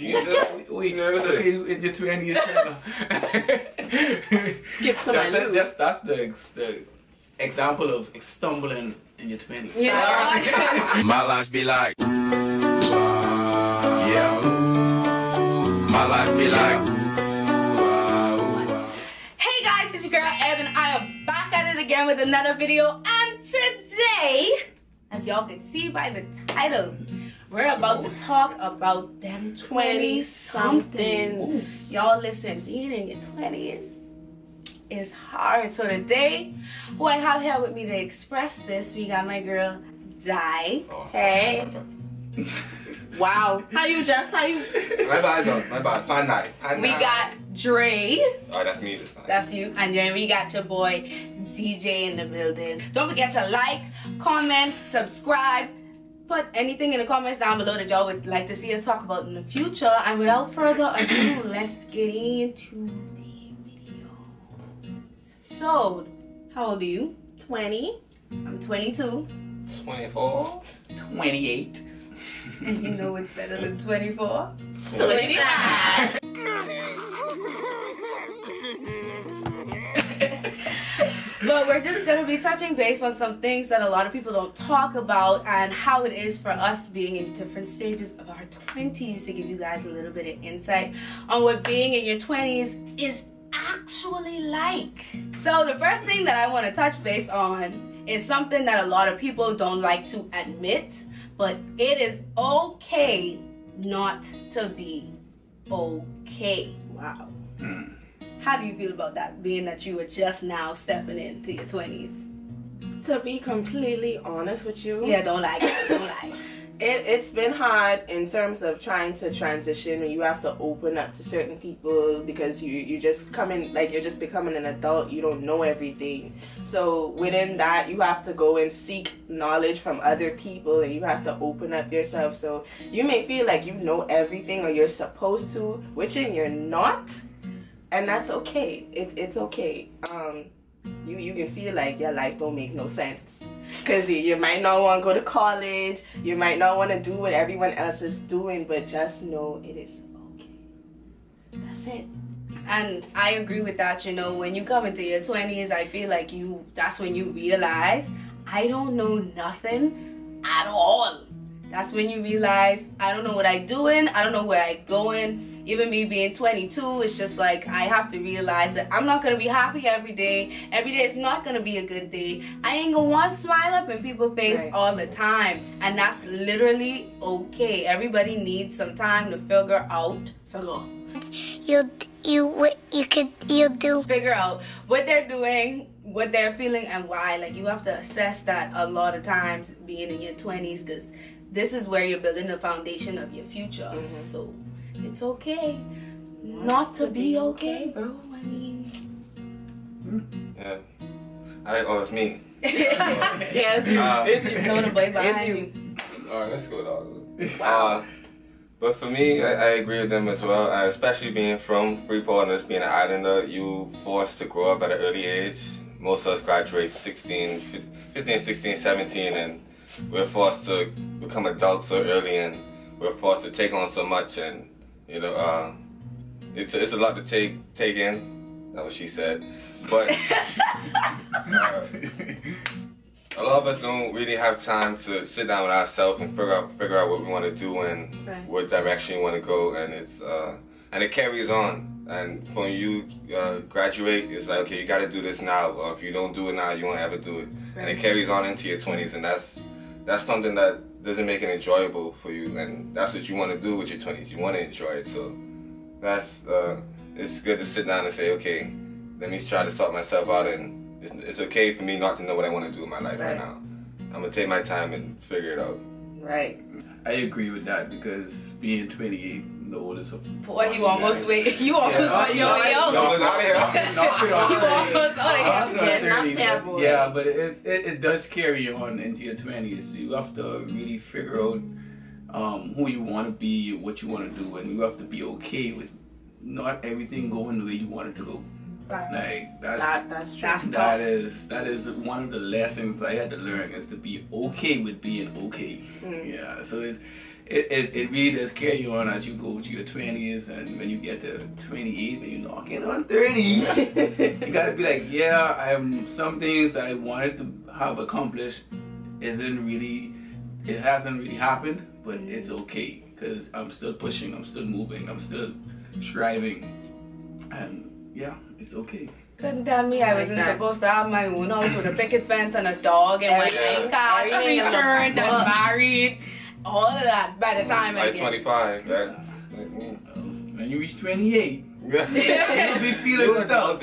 Jesus, wait, okay, in your 20s. Skip some. That's the example of stumbling in your 20s. Yeah. My life be like, yeah. My life be like. Hey guys, it's your girl Ev, and I am back at it again with another video. And today, as y'all can see by the title, we're about to talk about them 20-somethings. Y'all listen, being in your 20s is hard. So today, who I have here with me to express this, we got my girl, Di. Oh, hey. Wow. How you dressed? How you? My bad. Pan night. We got Dre. Oh, that's me. That's you. And then we got your boy, DJ in the building. Don't forget to like, comment, subscribe. Put anything in the comments down below that y'all would like to see us talk about in the future. And without further ado, let's get into the video. So, how old are you? 20. I'm 22. 24. 28. And you know it's better than 24. 25. But we're just going to be touching base on some things that a lot of people don't talk about, and how it is for us being in different stages of our 20s, to give you guys a little bit of insight on what being in your 20s is actually like. So the first thing that I want to touch base on is something that a lot of people don't like to admit, but it is okay not to be okay. Wow. How do you feel about that, being that you were just now stepping into your 20s? To be completely honest with you... Yeah, don't lie. Don't lie. It's been hard in terms of trying to transition, when you have to open up to certain people, because you're just coming, like, you're just becoming an adult. You don't know everything. So within that, you have to go and seek knowledge from other people, and you have to open up yourself. So you may feel like you know everything, or you're supposed to, which in you're not. And that's okay. It's okay. You can feel like your life don't make no sense, because you might not want to go to college, you might not want to do what everyone else is doing, but just know it is okay. That's it. And I agree with that. You know, when you come into your 20s, I feel like that's when you realize, I don't know nothing at all. That's when you realize, I don't know what I'm doing, I don't know where I'm going. Even me being 22, it's just like, I have to realize that I'm not going to be happy every day. Every day is not going to be a good day. I ain't going to want to smile up in people's face all the time. And that's literally okay. Everybody needs some time to figure out. Figure out what they're doing, what they're feeling, and why. Like, you have to assess that a lot of times being in your 20s, because this is where you're building the foundation of your future. Mm-hmm. So... it's okay not to be okay, bro. I mean, yeah. It's me. Yeah, it's you. No, the boy behind you. All right, let's go, dog. Wow. But for me, I agree with them as well. Especially being from Freeport and us being an islander, you forced to grow up at an early age. Most of us graduate 15, 16, 17, and we're forced to become adults so early, and we're forced to take on so much, and you know, it's a lot to take in. That's what she said. But a lot of us don't really have time to sit down with ourselves and figure out what we want to do and what direction you want to go. And it's and it carries on. And when you graduate, it's like, okay, you got to do this now. Or if you don't do it now, you won't ever do it. Right. And it carries on into your 20s, and that's something that doesn't make it enjoyable for you, and that's what you want to do with your 20s. You want to enjoy it, so that's it's good to sit down and say, okay, let me try to sort myself out, and it's okay for me not to know what I want to do in my life right now. I'm gonna take my time and figure it out. Right. I agree with that, because being 28, the oldest of them. Boy, you almost you almost out of here. Yeah, but it does carry you on into your 20s. You have to really figure out who you want to be, what you want to do, and you have to be okay with not everything going the way you want it to go. Like, that's true. That is one of the lessons I had to learn, is to be okay with being okay. Yeah, so it's It really does carry you on as you go to your 20s, and when you get to 28, when you knock in on 30, you gotta be like, yeah, some things I wanted to have accomplished hasn't really happened, but it's okay because I'm still pushing, I'm still moving, I'm still striving, and yeah, it's okay. Couldn't tell me I wasn't supposed to have my own house with a picket fence and a dog and my car, three children, and married. All of that by the time I get 25, yeah. When you reach 28, you'll be feeling stuff.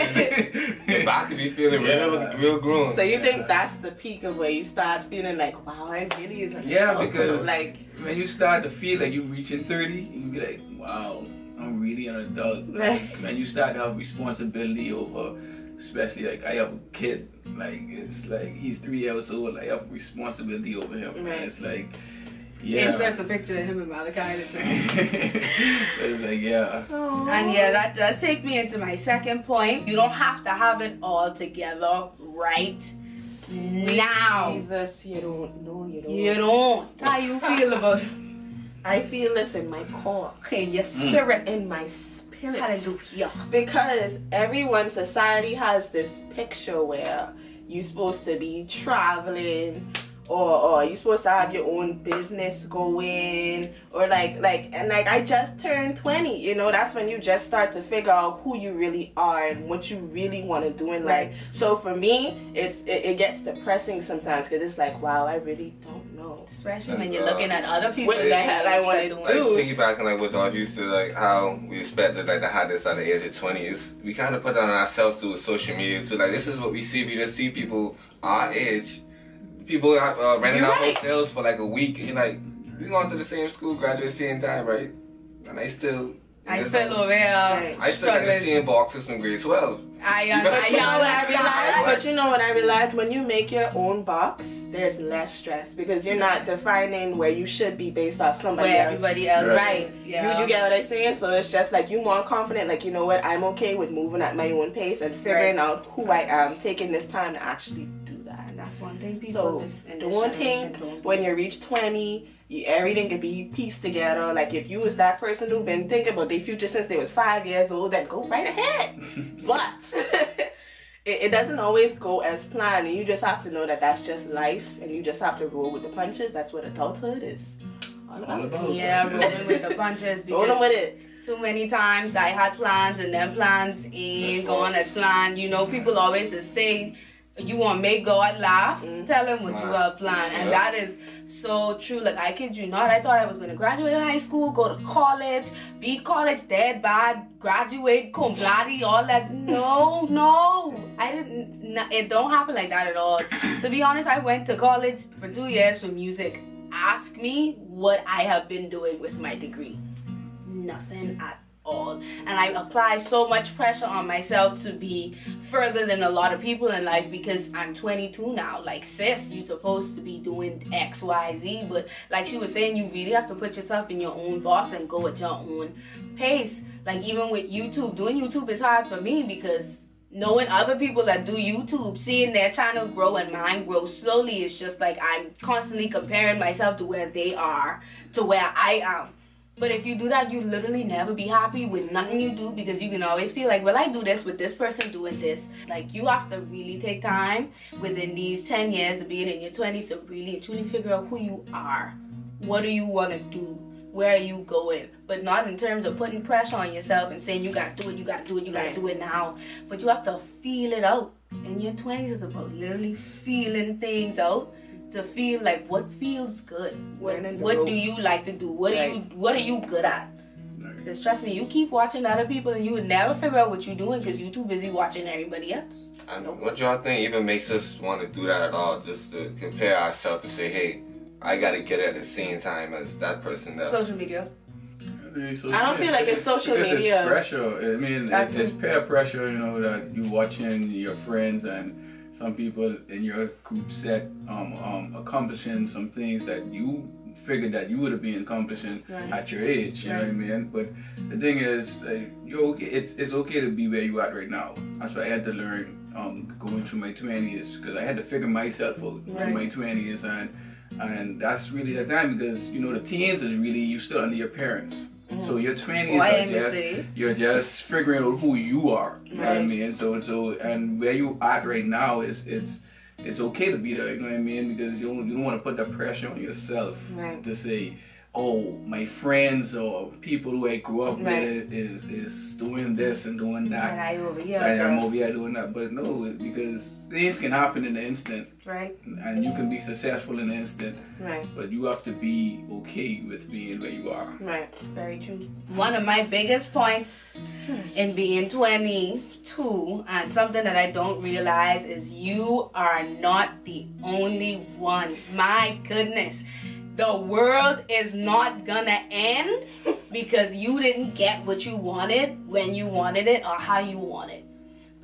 Your body be feeling real grown. So you think that's the peak of where you start feeling like, wow, I really is an adult. Because like when you start to feel like you're reaching 30, you be like, wow, I'm really an adult. When you start to have responsibility over, especially like I have a kid, like it's like he's 3 years old, I have responsibility over him, and it's like. Yeah. Inserts a picture of him and Malachi and it just like, yeah. Aww. And yeah, that does take me into my second point. You don't have to have it all together right now. Jesus, you don't. No, you don't. You don't. How you feel about it? I feel this in my core. In your spirit. In my spirit. Hallelujah. Because everyone, society has this picture where you're supposed to be traveling, or you're supposed to have your own business going, or like I just turned 20, you know, that's when you just start to figure out who you really are and what you really want to do in life. So for me, it gets depressing sometimes because it's like, wow, I really don't know. Especially when you're looking at other people what the hell I want to do. Piggybacking like what y'all used to, like how we expected like to have this at the age of 20s, we kind of put that on ourselves through social media too. Like this is what we see. We just see people our age. People are renting out hotels for like a week, and you're like, we going to the same school, graduate same time, right? And I still over here. I still got the same boxes from grade 12. You know what I realized? When you make your own box, there's less stress because you're not defining where you should be based off somebody else. Everybody else, right? You get what I'm saying? So it's just like you're more confident. Like, you know what? I'm okay with moving at my own pace and figuring out who I am, taking this time to actually. That's one thing people when you reach 20, everything can be pieced together. Like if you was that person who been thinking about their future since they was 5 years old, then go right ahead. But it doesn't always go as planned, and you just have to know that that's just life, and you just have to roll with the punches. That's what adulthood is. Rolling with the punches. Rolling with it. Too many times I had plans, and them plans ain't going as planned. You know, people always say, you want to make God laugh, tell him what you have planned. And that is so true. Like, I kid you not, I thought I was going to graduate high school, go to college, beat college dead bad, graduate cum laude, all that. No, I didn't. It don't happen like that at all. To be honest, I went to college for 2 years for music. Ask me what I have been doing with my degree. Nothing at all. And I apply so much pressure on myself to be further than a lot of people in life because I'm 22 now. Like, sis, you're supposed to be doing X, Y, Z. But like she was saying, you really have to put yourself in your own box and go at your own pace. Like, even with YouTube, doing YouTube is hard for me because knowing other people that do YouTube, seeing their channel grow and mine grow slowly, it's just like I'm constantly comparing myself to where they are, to where I am. But if you do that, you literally never be happy with nothing you do because you can always feel like, well, I do this with this person doing this. Like, you have to really take time within these 10 years of being in your 20s to really truly figure out who you are. What do you want to do? Where are you going? But not in terms of putting pressure on yourself and saying, you got to do it, you got to do it, you got to do it now. But you have to feel it out. And your 20s is about literally feeling things out. To feel like what feels good, what do you like to do, what are you good at? Because trust me, you keep watching other people and you would never figure out what you're doing because you're too busy watching everybody else. I know. What y'all think even makes us want to do that at all? Just to compare ourselves to say, hey, I gotta get at the same time as that person. That social media. I don't feel like it's social media. It's pressure. I mean, it's peer pressure. You know that you're watching your friends and. Some people in your group set accomplishing some things that you figured that you would have been accomplishing at your age, you know what I mean? But the thing is, like, you're okay. It's okay to be where you at right now. That's what I had to learn going through my 20s, because I had to figure myself out through my 20s, and And that's really the time, because you know the teens is really, you still under your parents. So your 20s you're just figuring out who you are. You know what I mean? So where you at right now is it's okay to be there, you know what I mean? Because you don't want to put that pressure on yourself to say, oh, my friends or people who I grew up with is doing this and doing that. And I'm over here doing that. But no, because things can happen in an instant. And you can be successful in an instant. But you have to be okay with being where you are. Very true. One of my biggest points in being 22, and something that I don't realize, is you are not the only one. My goodness. The world is not gonna end because you didn't get what you wanted when you wanted it or how you want it.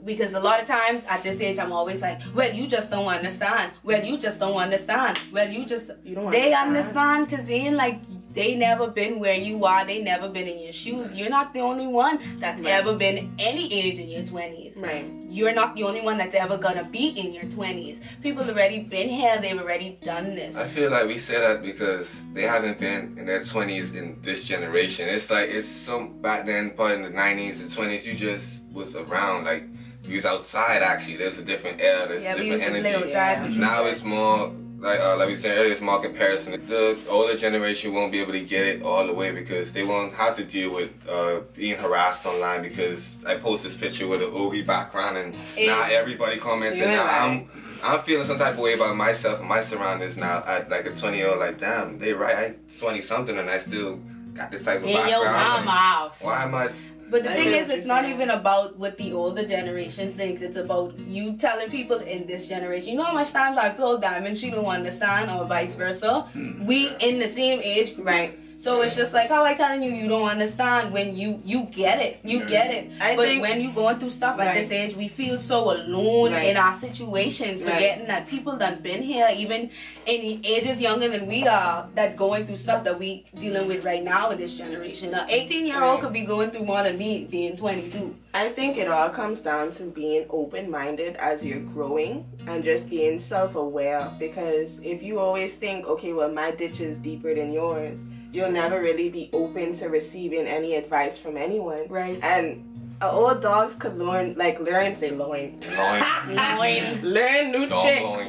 Because a lot of times at this age, I'm always like, well, you just don't understand. Well, you just don't understand. Well, you don't understand because they ain't like, they never been where you are. They never been in your shoes. You're not the only one that's ever been any age in your 20s. You're not the only one that's ever gonna be in your 20s. People already been here. They've already done this. I feel like we say that because they haven't been in their 20s in this generation. It's like, it's so back then, but in the 90s and 20s, you just was around. Like, you was outside, actually. There's a different air. There's a different energy. Now it's more... Like we said earlier, it's more comparison. The older generation won't be able to get it all the way because they won't have to deal with being harassed online, because I post this picture with an oogie background and now everybody comments and now I'm feeling some type of way about myself and my surroundings now at like a 20-year-old, like, damn, they right, I 20-something and I still got this type of background. Yo, mama house. Why am I... But the thing is, it's not even about what the older generation thinks. It's about you telling people in this generation. You know how much times I've told Diamond she don't understand, or vice versa. We in the same age group. So it's just like, how I telling you you don't understand when you get it. You get it. But when you going through stuff at this age, we feel so alone in our situation, forgetting that people that been here, even in ages younger than we are, that going through stuff that we dealing with right now in this generation. An 18-year-old could be going through more than me being 22. I think it all comes down to being open-minded as you're growing and just being self-aware, because if you always think, okay, well, my ditch is deeper than yours, you'll never really be open to receiving any advice from anyone. And old dogs could learn new tricks,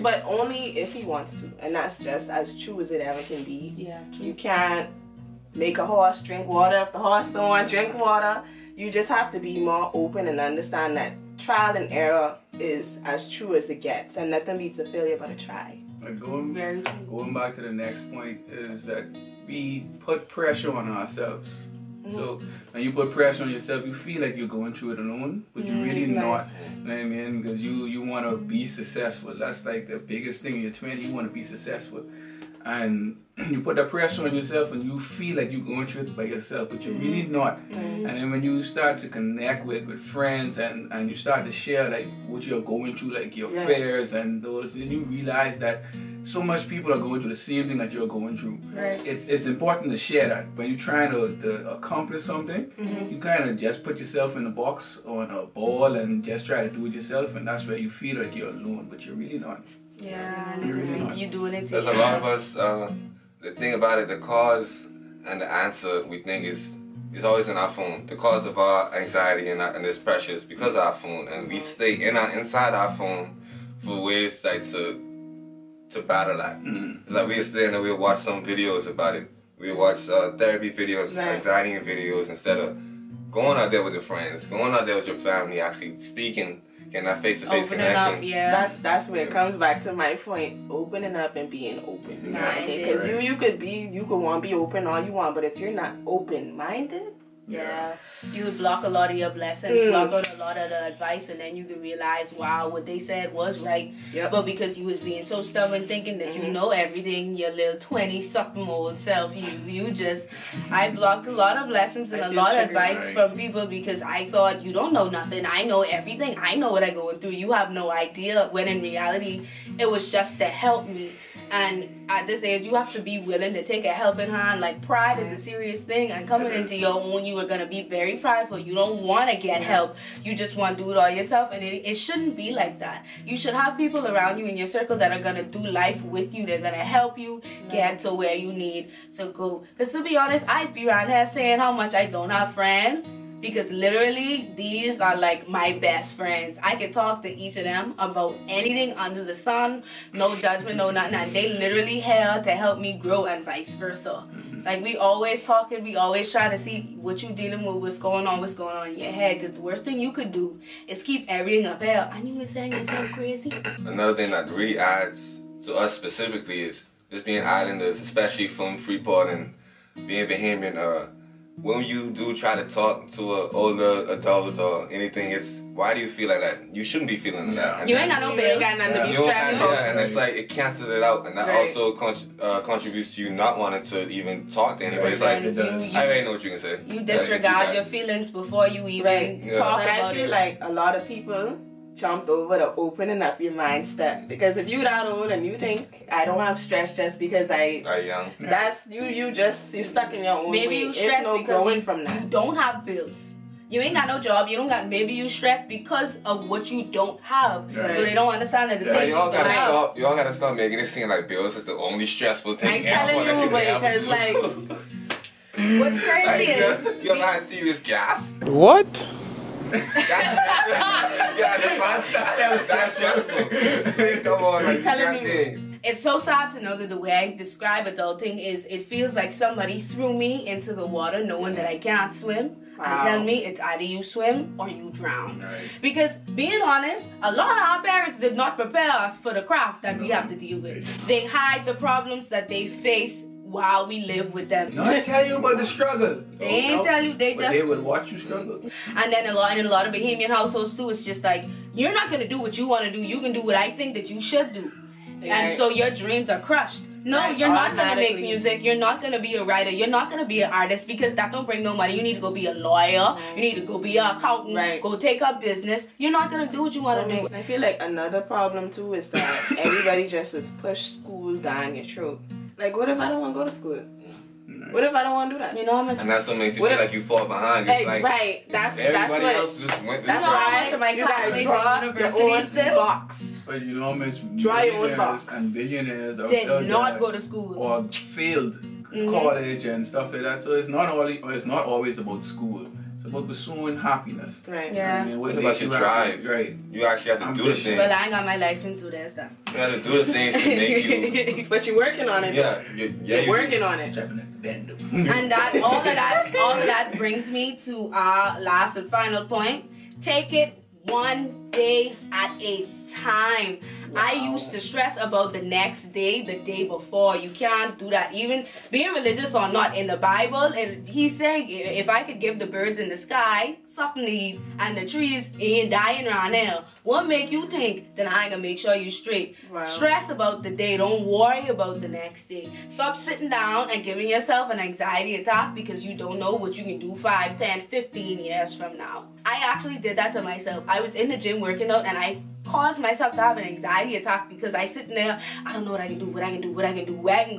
but only if he wants to. And that's just as true as it ever can be. You can't make a horse drink water if the horse don't want to drink water. You just have to be more open and understand that trial and error is as true as it gets, and nothing beats a failure but a try. Going back to the next point is that we put pressure on ourselves. So when you put pressure on yourself, you feel like you're going through it alone, but you're really not. You know what I mean? Because you want to be successful. That's like the biggest thing in your 20s. You want to be successful, and you put that pressure on yourself, and you feel like you're going through it by yourself, but you're really not. And then when you start to connect with friends, and you start to share like what you're going through, like your fears and those, and you realize that so much people are going through the same thing that you're going through. It's important to share that. When you're trying to accomplish something, you kind of just put yourself in a box or in a ball and just try to do it yourself, and that's where you feel like you're alone, but you're really not. You're doing it together. There's a lot of us, the thing about it, the cause and the answer we think is always in our phone. The cause of our anxiety and this pressure is because of our phone, and we stay inside our phone for ways like to battle at. Like we'll sit and we'll watch some videos about it. We'll watch therapy videos, anxiety videos, instead of going out there with your friends, going out there with your family, actually speaking, getting that face-to-face connection. That's where it comes back to my point, opening up and being open. Because you could be, you could want to be open all you want, but if you're not open-minded, you would block a lot of your blessings, block out a lot of the advice, and then you can realize, wow, what they said was right. But because you was being so stubborn, thinking that you know everything, your little 20-something-old self, you just... I blocked a lot of blessings and a lot of advice from people because I thought, you don't know nothing. I know everything. I know what I'm going through. You have no idea. When in reality, it was just to help me. And at this age, you have to be willing to take a helping hand. Like, pride is a serious thing, and coming into your own, you are going to be very prideful. You don't want to get help. You just want to do it all yourself, and it shouldn't be like that. You should have people around you in your circle that are going to do life with you. They're going to help you get to where you need to go. Because to be honest, I be around here saying how much I don't have friends. Because literally, these are like my best friends. I can talk to each of them about anything under the sun. No judgment, no nothing. And they literally here to help me grow and vice versa. Like, we always talking. We always try to see what you dealing with, what's going on in your head. Because the worst thing you could do is keep everything up here. And you were saying yourself crazy. Another thing that really adds to us specifically is just being islanders, especially from Freeport and being Bahamian. When you do try to talk to an older adult or anything, it's, why do you feel like that? You shouldn't be feeling like that. And you ain't got no bills. You ain't got nothing to be stressed about. And it's like, it cancels it out. And that also contributes to you not wanting to even talk to anybody. It's like, I already know what you can say. You disregard your feelings before you even talk about it. I feel like a lot of people jumped over the opening up your mind step, because if you that old and you think I don't have stress just because I young, that's you stuck in your own way. You stress you don't have bills, you ain't got no job, you don't got, maybe you stress because of what you don't have, so they don't understand that the things you don't have. You all gotta stop making it seem like bills is the only stressful thing. I'm telling you, because like what's crazy is you're not serious gas. What? That's stressful. Come on, like, it's so sad to know that the way I describe adulting is it feels like somebody threw me into the water knowing that I can't swim. And tell me it's either you swim or you drown. Because being honest, a lot of our parents did not prepare us for the crap that we have to deal with. They hide the problems that they face while we live with them. No, they tell you about the struggle. They ain't tell you, they just... they would watch you struggle. And then in a lot of Bahamian households too, it's just like, you're not going to do what you want to do, you can do what I think that you should do. And so your dreams are crushed. No, you're not going to make music, you're not going to be a writer, you're not going to be an artist, because that don't bring no money. You need to go be a lawyer, you need to go be an accountant, go take up business. You're not going to do what you want to do. I feel like another problem too is that everybody just is push school down your throat. Like, what if I don't want to go to school? What if I don't want to do that? You know, and that's what makes you feel like you fall behind. That's why you gotta draw your own box. But you know how much millionaires and billionaires did not go to school or failed college and stuff like that. So it's not always about school. But pursuing happiness. Yeah. It's about your drive. You actually have to do the things. But I ain't got my license, so that's that. You have to do the things to make you. But you're working on it. Yeah. You're working on it. And all of that brings me to our last and final point. Take it one day at a time. I used to stress about the next day, the day before. You can't do that. Even being religious or not, in the Bible, he's saying, if I could give the birds in the sky something to eat and the trees ain't dying around now, what make you think that I ain't gonna make sure you straight? Stress about the day. Don't worry about the next day. Stop sitting down and giving yourself an anxiety attack because you don't know what you can do 5, 10, 15 years from now. I actually did that to myself. I was in the gym working out and I caused myself to have an anxiety attack because I sit in there, I don't know what I can do, where I can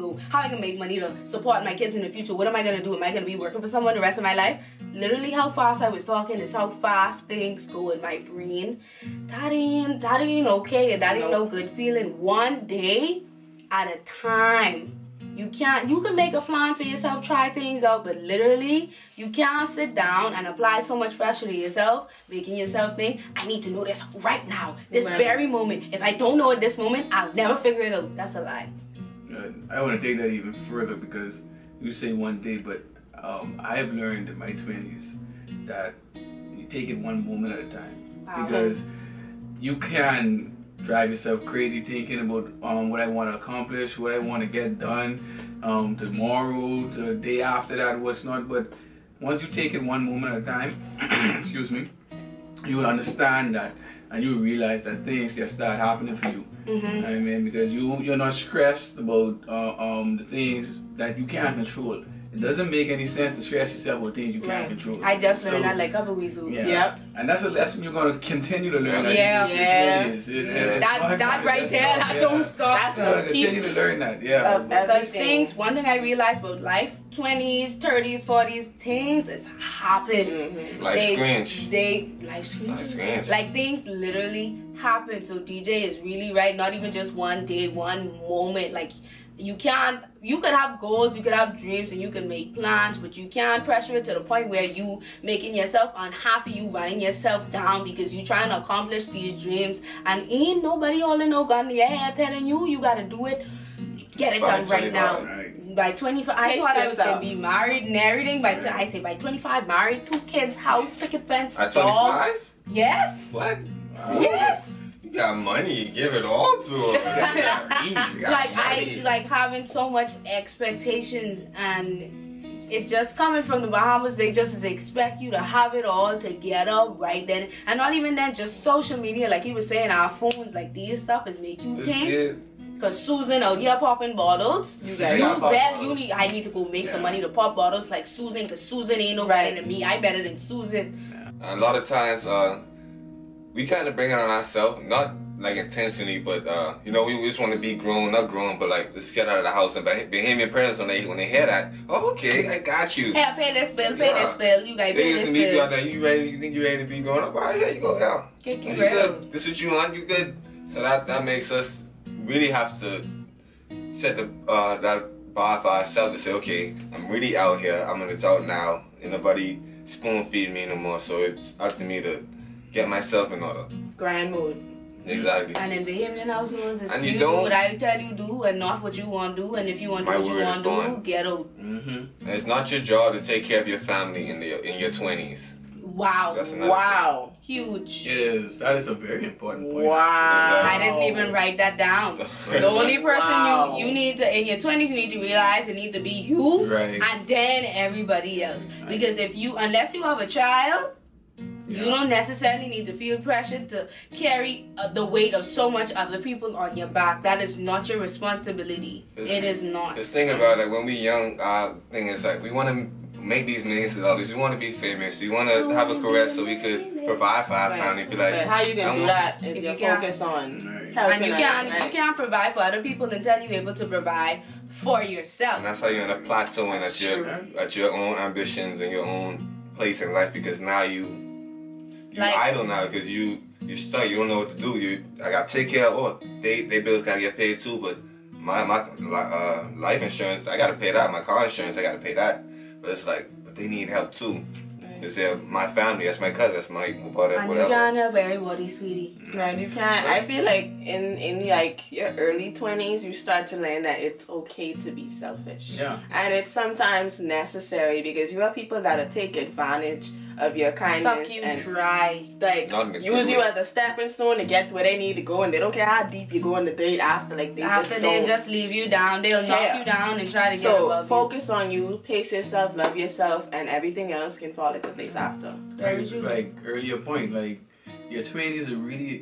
go, how I can make money to support my kids in the future, what am I going to do, am I going to be working for someone the rest of my life? Literally how fast I was talking is how fast things go in my brain. That ain't okay, and that ain't no good feeling. One day at a time. You can make a plan for yourself, try things out, but literally, you can't sit down and apply so much pressure to yourself, making yourself think, I need to know this right now, this very moment. If I don't know at this moment, I'll never figure it out. That's a lie. I want to take that even further because you say one day, but I've learned in my 20s that you take it one moment at a time. Because you can drive yourself crazy thinking about what I want to accomplish, what I want to get done tomorrow, the day after that, what's not. But once you take it one moment at a time, excuse me, you will understand that and you realize that things just start happening for you. I mean, because you're not stressed about the things that you can't control. It doesn't make any sense to stress yourself with things you can't control. I just learned that like other ways. Yeah. Yep. And that's a lesson you're going to continue to learn. That don't stop. Continue to learn that. Because one thing I realized about life, 20s, 30s, 40s, things, it's happened. Mm-hmm. Life scrunch. Like things literally happen. So DJ is really right. Not even just one day, one moment. Like you could have goals, you could have dreams, and you can make plans, but you can't pressure it to the point where you making yourself unhappy, you running yourself down because you trying to accomplish these dreams, and ain't nobody holding no gun in your head telling you you gotta do it, get it done right now. By 25, I thought I was gonna be married and everything. I say by 25, married, 2 kids, house, picket fence, dog. At 25? Yes. What? Wow. Yes. You got money, give it all to her. I like having so much expectations, and it just coming from the Bahamas, they just expect you to have it all together right then. And not even then, just social media, like he was saying, our phones, like these stuff is make you think. Cause Susan out here popping bottles. I need to go make some money to pop bottles like Susan, cause Susan ain't no better than me. I better than Susan. A lot of times, we kind of bring it on ourselves, not like intentionally, but you know, we just want to be grown, not grown, but like just get out of the house. And Bahamian parents, when they hear that, oh, okay, I got you. Hey, I pay this bill. You gotta pay this bill. They just need you out there. You ready? You think you ready to be grown up? All right, here you go. Yeah, you good. This is what you want. You good. So that makes us really have to set that bar for ourselves to say, okay, I'm really out here. I'm an adult now, and nobody spoon feed me no more. So it's up to me to get myself in order. Grind mode. Exactly. And in Bahamian households, it's you do what I tell you do and not what you want to do. And if you want to do what you want to do, get out. Mm-hmm. It's not your job to take care of your family in your 20s. Wow. Wow. Huge. It is. That is a very important point. Wow. I didn't even write that down. The only person you need to, in your 20s, you need to realize it need to be you and then everybody else. Because unless you have a child, you don't necessarily need to feel pressured to carry the weight of so much other people on your back. That is not your responsibility. It is not. This thing about like when we young, thing is like we want to make these millions of dollars. We want to be famous. We want to have a career so we could provide for our family. Be like, but how you gonna do that if you focus on? And you can't provide for other people until you're able to provide for yourself. And that's how you're in a plateauing at your own ambitions and your own place in life, because now you're idle now because you're stuck. You don't know what to do. I gotta take care of they bills gotta get paid too, but my life insurance, I gotta pay that. My car insurance, I gotta pay that. But it's like, but they need help too. Because they're my family. That's my cousin. That's my brother. And whatever. You can't help everybody, sweetie. Man, you can't. I feel like in like your early 20s, you start to learn that it's okay to be selfish. Yeah. And it's sometimes necessary because you have people that'll take advantage of your kindness and dry, like use you as a stepping stone to get where they need to go, and they don't care how deep you go in the dirt after. Like they just leave you down, they'll knock you down and try to get above you. So focus on you, pace yourself, love yourself, and everything else can fall into place after. Very true. Like earlier point, like your 20s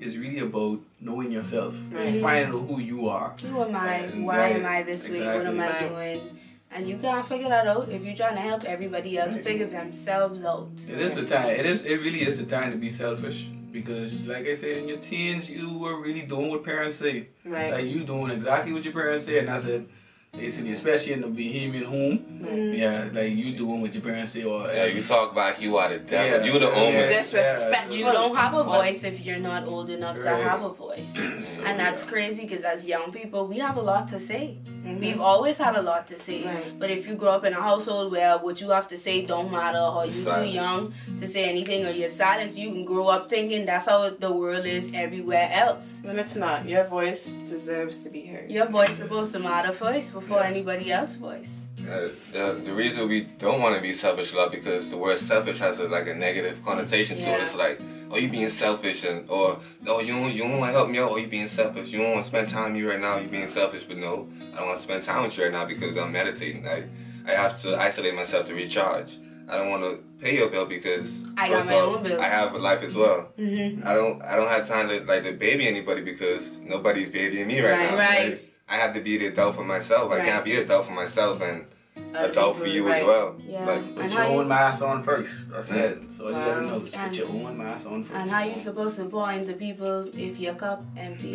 is really about knowing yourself and finding out who you are. Who am I? Why am I this way? What am I doing? And you can't figure that out if you're trying to help everybody else figure themselves out. It is the time. It really is the time to be selfish, because like I said, in your teens, you were really doing what parents say. Right. Like you doing exactly what your parents say, and that's it. Basically, especially in the Bahamian home, yeah, like you doing what your parents say, or you talk back, you are the devil, you the owner. Disrespect. You don't have a voice if you're not old enough to have a voice, and that's crazy because as young people, we have a lot to say. We've always had a lot to say, but if you grow up in a household where what you have to say don't matter, or you're too young to say anything, or you're silent, you can grow up thinking that's how the world is everywhere else. When it's not, your voice deserves to be heard. Your voice is supposed to matter first before anybody else's voice. The reason we don't want to be selfish a lot, because the word selfish has a negative connotation to it. It's like, oh, you being selfish, or no, you don't want to help me out, or you being selfish. You don't want to spend time with you right now, you being selfish. But no, I don't want to spend time with you right now because I'm meditating. I have to isolate myself to recharge. I don't want to pay your bill because I got my own bills. I have a life as well. Mm-hmm. I don't have time to baby anybody because nobody's babying me right now. Right. I have to be the adult for myself. I can't be an adult for myself, and that's all for you as well. Yeah. Like, put your own mask on first. That's it. So you never know. Just put your own mask on first. And how you supposed to pour into people if your cup empty?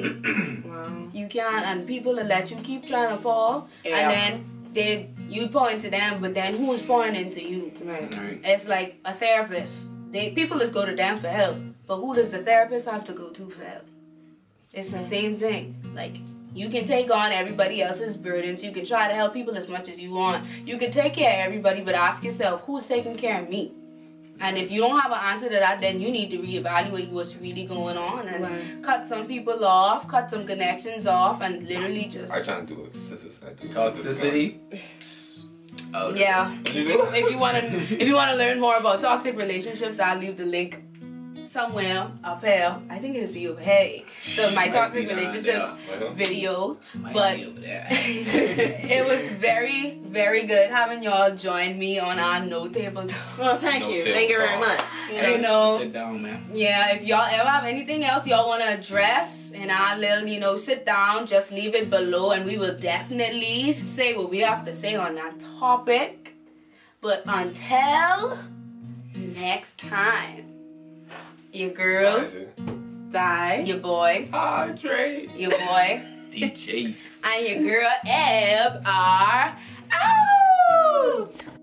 You can't, and people will let you keep trying to pour, and then you pour into them, but then who's pouring into you? Right. It's like a therapist. People just go to them for help, but who does the therapist have to go to for help? It's the same thing. Like, you can take on everybody else's burdens. You can try to help people as much as you want. You can take care of everybody, but ask yourself, who's taking care of me? And if you don't have an answer to that, then you need to reevaluate what's really going on and cut some people off, cut some connections off, and literally just... I can't do it. Toxicity? Yeah. If you want to learn more about toxic relationships, I'll leave the link somewhere up here. I think it's be over here. So my toxic relationships video, but it was very, very good having y'all join me on our no table talk. Well, thank you very much. You know, sit down, man. Yeah, if y'all ever have anything else y'all want to address in our little, you know, sit down, just leave it below, and we will definitely say what we have to say on that topic. But until next time. Your girl, Di. Your boy, Andre. Your boy, DJ. And your girl, Eb, are out.